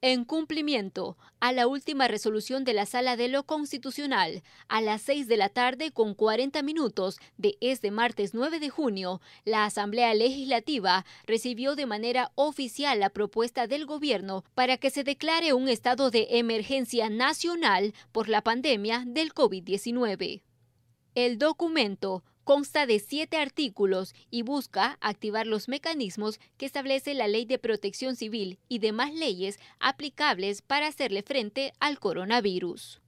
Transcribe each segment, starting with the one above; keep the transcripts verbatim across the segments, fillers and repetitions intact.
En cumplimiento a la última resolución de la Sala de lo Constitucional, a las seis de la tarde con cuarenta minutos de este martes nueve de junio, la Asamblea Legislativa recibió de manera oficial la propuesta del gobierno para que se declare un estado de emergencia nacional por la pandemia del COVID diecinueve. El documento consta de siete artículos y busca activar los mecanismos que establece la Ley de Protección Civil y demás leyes aplicables para hacerle frente al coronavirus.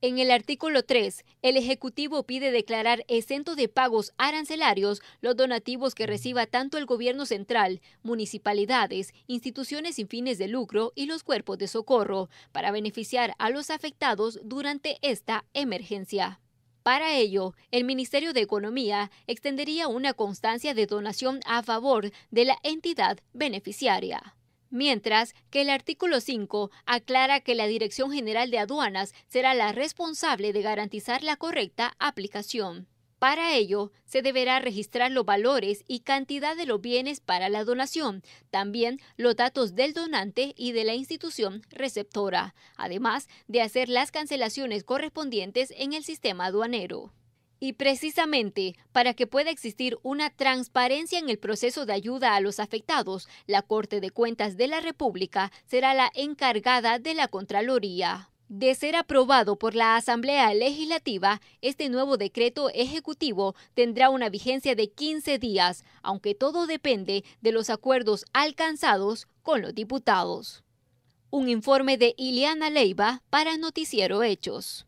En el artículo tres, el Ejecutivo pide declarar exento de pagos arancelarios los donativos que reciba tanto el gobierno central, municipalidades, instituciones sin fines de lucro y los cuerpos de socorro para beneficiar a los afectados durante esta emergencia. Para ello, el Ministerio de Economía extendería una constancia de donación a favor de la entidad beneficiaria. Mientras que el artículo cinco aclara que la Dirección General de Aduanas será la responsable de garantizar la correcta aplicación. Para ello, se deberá registrar los valores y cantidad de los bienes para la donación, también los datos del donante y de la institución receptora, además de hacer las cancelaciones correspondientes en el sistema aduanero. Y precisamente, para que pueda existir una transparencia en el proceso de ayuda a los afectados, la Corte de Cuentas de la República será la encargada de la Contraloría. De ser aprobado por la Asamblea Legislativa, este nuevo decreto ejecutivo tendrá una vigencia de quince días, aunque todo depende de los acuerdos alcanzados con los diputados. Un informe de Iliana Leiva para Noticiero Hechos.